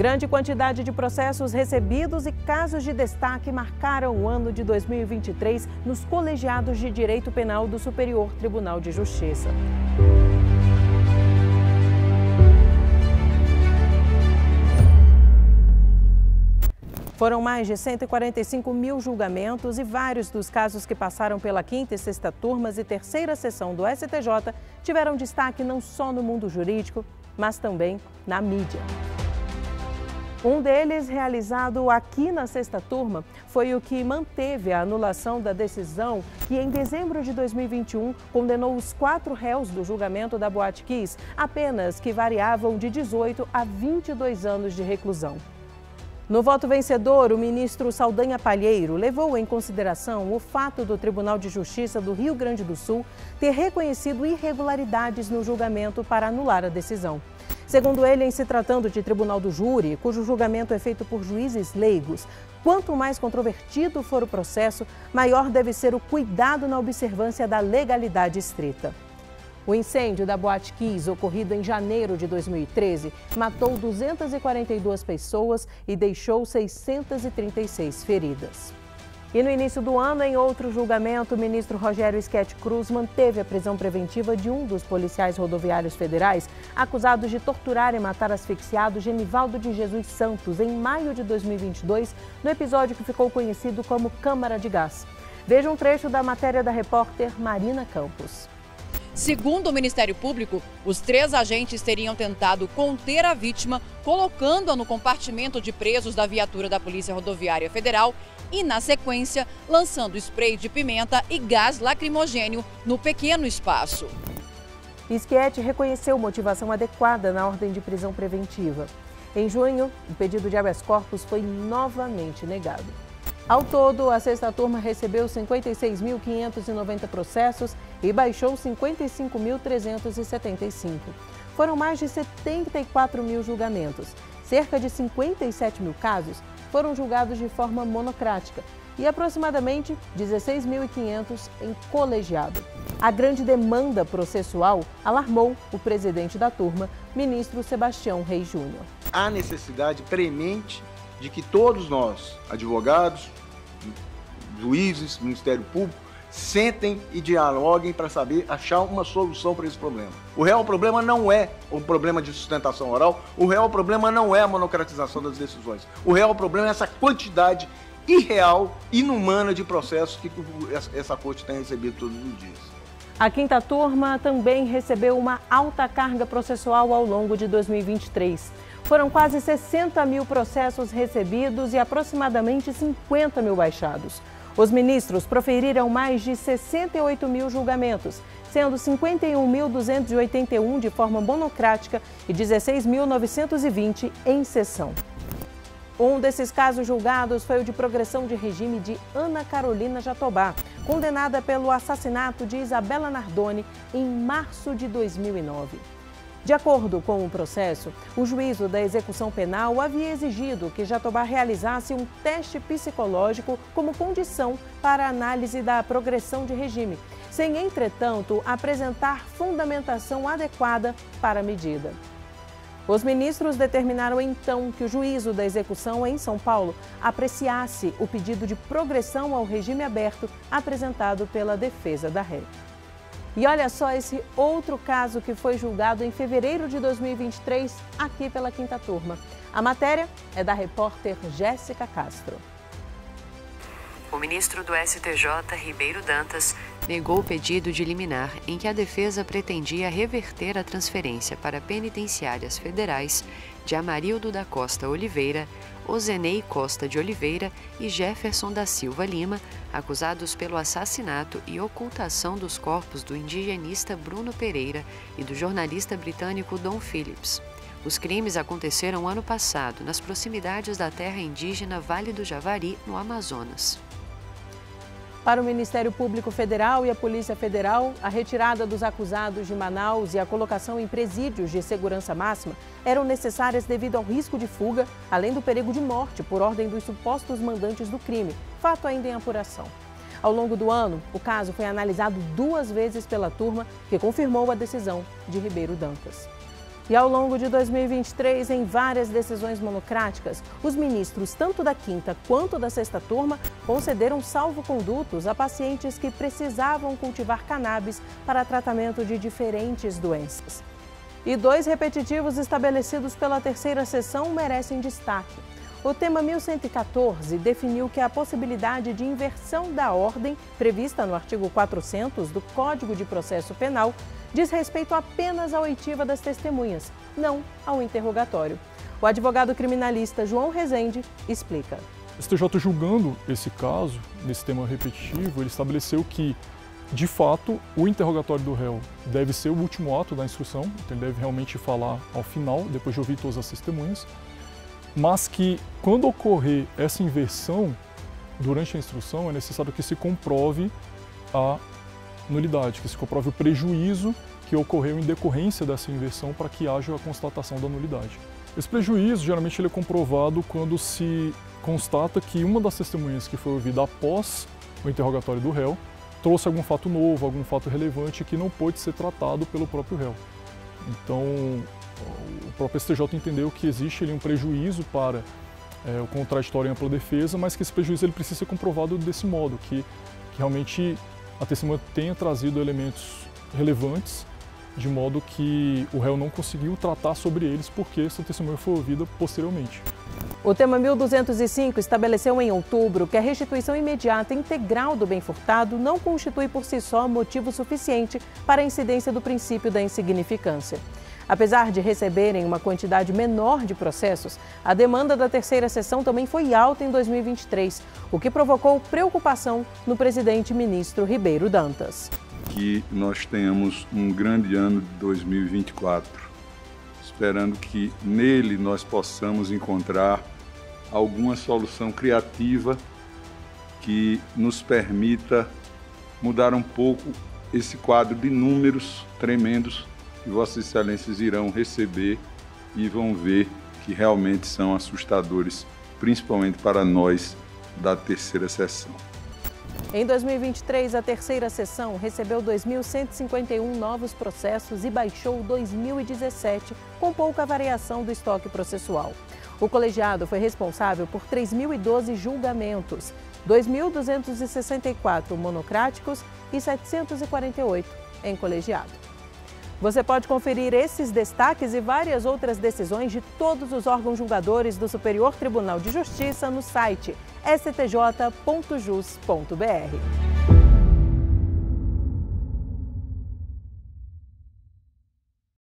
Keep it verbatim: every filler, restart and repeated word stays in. Grande quantidade de processos recebidos e casos de destaque marcaram o ano de dois mil e vinte e três nos colegiados de Direito Penal do Superior Tribunal de Justiça. Foram mais de cento e quarenta e cinco mil julgamentos e vários dos casos que passaram pela quinta e sexta turmas e terceira sessão do S T J tiveram destaque não só no mundo jurídico, mas também na mídia. Um deles, realizado aqui na sexta turma, foi o que manteve a anulação da decisão que, em dezembro de dois mil e vinte e um, condenou os quatro réus do julgamento da Boate Kiss a penas que variavam de dezoito a vinte e dois anos de reclusão. No voto vencedor, o ministro Saldanha Palheiro levou em consideração o fato do Tribunal de Justiça do Rio Grande do Sul ter reconhecido irregularidades no julgamento para anular a decisão. Segundo ele, em se tratando de tribunal do júri, cujo julgamento é feito por juízes leigos, quanto mais controvertido for o processo, maior deve ser o cuidado na observância da legalidade estrita. O incêndio da Boate Kiss, ocorrido em janeiro de dois mil e treze, matou duzentas e quarenta e duas pessoas e deixou seiscentas e trinta e seis feridas. E no início do ano, em outro julgamento, o ministro Rogério Schietti Cruz manteve a prisão preventiva de um dos policiais rodoviários federais acusados de torturar e matar asfixiado Genivaldo de Jesus Santos em maio de dois mil e vinte e dois, no episódio que ficou conhecido como Câmara de Gás. Veja um trecho da matéria da repórter Marina Campos. Segundo o Ministério Público, os três agentes teriam tentado conter a vítima, colocando-a no compartimento de presos da viatura da Polícia Rodoviária Federal e, na sequência, lançando spray de pimenta e gás lacrimogênio no pequeno espaço. Schietti reconheceu motivação adequada na ordem de prisão preventiva. Em junho, o pedido de habeas corpus foi novamente negado. Ao todo, a sexta turma recebeu cinquenta e seis mil quinhentos e noventa processos e baixou cinquenta e cinco mil trezentos e setenta e cinco. Foram mais de setenta e quatro mil julgamentos. Cerca de cinquenta e sete mil casos foram julgados de forma monocrática e aproximadamente dezesseis mil e quinhentos em colegiado. A grande demanda processual alarmou o presidente da turma, ministro Sebastião Reis Júnior. Há necessidade premente de que todos nós, advogados, juízes, Ministério Público, sentem e dialoguem para saber achar uma solução para esse problema. O real problema não é um problema de sustentação oral, o real problema não é a monocratização das decisões, o real problema é essa quantidade irreal, inumana de processos que essa corte tem recebido todos os dias. A quinta turma também recebeu uma alta carga processual ao longo de dois mil e vinte e três. Foram quase sessenta mil processos recebidos e aproximadamente cinquenta mil baixados. Os ministros proferiram mais de sessenta e oito mil julgamentos, sendo cinquenta e um mil duzentos e oitenta e um de forma monocrática e dezesseis mil novecentos e vinte em sessão. Um desses casos julgados foi o de progressão de regime de Ana Carolina Jatobá, condenada pelo assassinato de Isabela Nardoni em março de dois mil e nove. De acordo com o processo, o juízo da execução penal havia exigido que Jatobá realizasse um teste psicológico como condição para a análise da progressão de regime, sem, entretanto, apresentar fundamentação adequada para a medida. Os ministros determinaram então que o juízo da execução em São Paulo apreciasse o pedido de progressão ao regime aberto apresentado pela defesa da ré. E olha só esse outro caso que foi julgado em fevereiro de dois mil e vinte e três aqui pela quinta turma. A matéria é da repórter Jéssica Castro. O ministro do S T J, Ribeiro Dantas, negou o pedido de liminar em que a defesa pretendia reverter a transferência para penitenciárias federais de Amarildo da Costa Oliveira, Ozenei Costa de Oliveira e Jefferson da Silva Lima, acusados pelo assassinato e ocultação dos corpos do indigenista Bruno Pereira e do jornalista britânico Dom Phillips. Os crimes aconteceram ano passado, nas proximidades da terra indígena Vale do Javari, no Amazonas. Para o Ministério Público Federal e a Polícia Federal, a retirada dos acusados de Manaus e a colocação em presídios de segurança máxima eram necessárias devido ao risco de fuga, além do perigo de morte por ordem dos supostos mandantes do crime, fato ainda em apuração. Ao longo do ano, o caso foi analisado duas vezes pela turma, que confirmou a decisão de Ribeiro Dantas. E ao longo de dois mil e vinte e três, em várias decisões monocráticas, os ministros, tanto da quinta quanto da sexta turma, concederam salvo-condutos a pacientes que precisavam cultivar cannabis para tratamento de diferentes doenças. E dois repetitivos estabelecidos pela terceira sessão merecem destaque. O tema mil cento e quatorze definiu que a possibilidade de inversão da ordem, prevista no artigo quatrocentos do Código de Processo Penal, diz respeito apenas à oitiva das testemunhas, não ao interrogatório. O advogado criminalista João Rezende explica. O S T J, julgando esse caso, nesse tema repetitivo, ele estabeleceu que, de fato, o interrogatório do réu deve ser o último ato da instrução, então ele deve realmente falar ao final, depois de ouvir todas as testemunhas, mas que, quando ocorrer essa inversão durante a instrução, é necessário que se comprove a nulidade, que se comprove o prejuízo que ocorreu em decorrência dessa inversão para que haja a constatação da nulidade. Esse prejuízo, geralmente, ele é comprovado quando se constata que uma das testemunhas que foi ouvida após o interrogatório do réu trouxe algum fato novo, algum fato relevante que não pôde ser tratado pelo próprio réu. Então, o próprio S T J entendeu que existe ali um prejuízo para é, o contraditório em ampla defesa, mas que esse prejuízo ele precisa ser comprovado desse modo, que, que realmente a testemunha tenha trazido elementos relevantes, de modo que o réu não conseguiu tratar sobre eles porque essa testemunha foi ouvida posteriormente. O tema mil duzentos e cinco estabeleceu em outubro que a restituição imediata integral do bem furtado não constitui por si só motivo suficiente para a incidência do princípio da insignificância. Apesar de receberem uma quantidade menor de processos, a demanda da terceira sessão também foi alta em dois mil e vinte e três, o que provocou preocupação no presidente ministro Ribeiro Dantas. Que nós tenhamos um grande ano de dois mil e vinte e quatro, esperando que nele nós possamos encontrar alguma solução criativa que nos permita mudar um pouco esse quadro de números tremendos que Vossas Excelências irão receber e vão ver que realmente são assustadores, principalmente para nós da terceira sessão. Em dois mil e vinte e três, a terceira sessão recebeu dois mil cento e cinquenta e um novos processos e baixou dois mil e dezessete, com pouca variação do estoque processual. O colegiado foi responsável por três mil e doze julgamentos, dois mil duzentos e sessenta e quatro monocráticos e setecentos e quarenta e oito em colegiado. Você pode conferir esses destaques e várias outras decisões de todos os órgãos julgadores do Superior Tribunal de Justiça no site s t j ponto jus ponto b r.